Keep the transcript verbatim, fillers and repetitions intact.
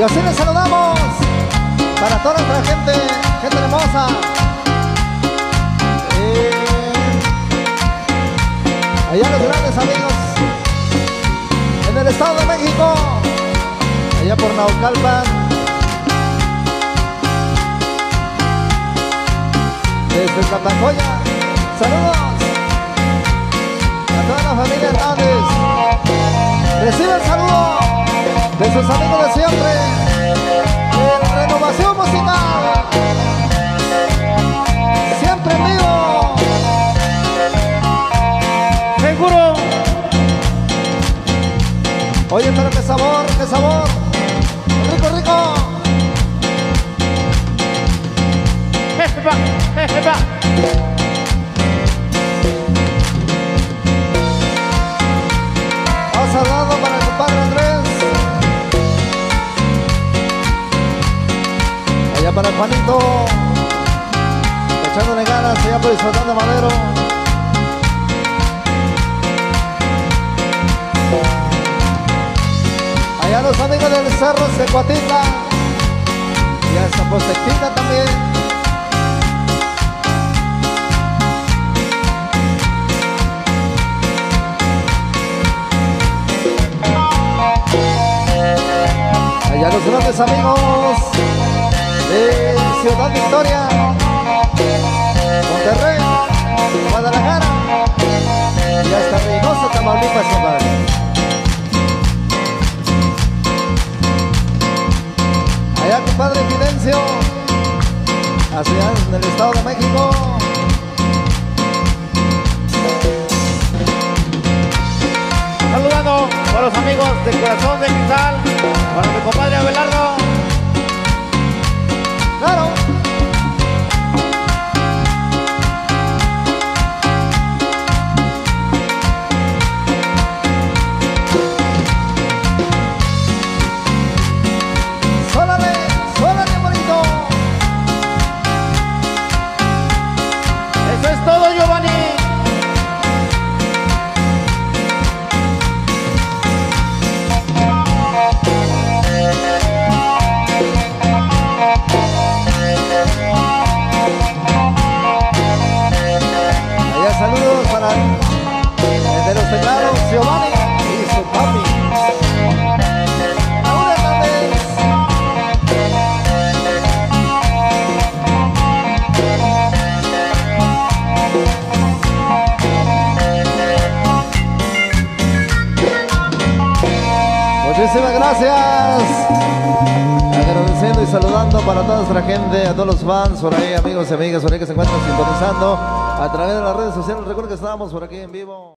Y así les saludamos para toda nuestra gente, gente hermosa. Eh, allá los grandes amigos en el Estado de México, allá por Naucalpan, desde Tatacoya. Saludos a toda la familia Hernández. Recibe el saludo de sus amigos de siempre, en Renovación Musical, siempre en vivo. Seguro. Oye, pero qué sabor, qué sabor, rico, rico. Jejepa, jejepa. Un saludo para el compadre Andrés, allá para Juanito, echándole ganas allá por disfrutar de Madero. Allá los amigos del cerro Secuatita, y hasta por Secuatita también. Allá los grandes amigos de Ciudad Victoria, Monterrey, Guadalajara y hasta Reynosa, Tamaulipas, compadre. Allá, compadre Fidencio, hacia en el Estado de México. Saludando a los amigos de Corazón de Cristal, para mi compadre Abelardo. Claro. Suélale, suélale, bonito. Eso es todo, Giovanni. Saludos para el de los teclados, Giovanni y su papi. Ahora también. Muchísimas gracias. Agradeciendo y saludando para toda nuestra gente, a todos los fans, por ahí amigos y amigas, por ahí que se encuentran sintonizando a través de las redes sociales. Recuerden que estábamos por aquí en vivo.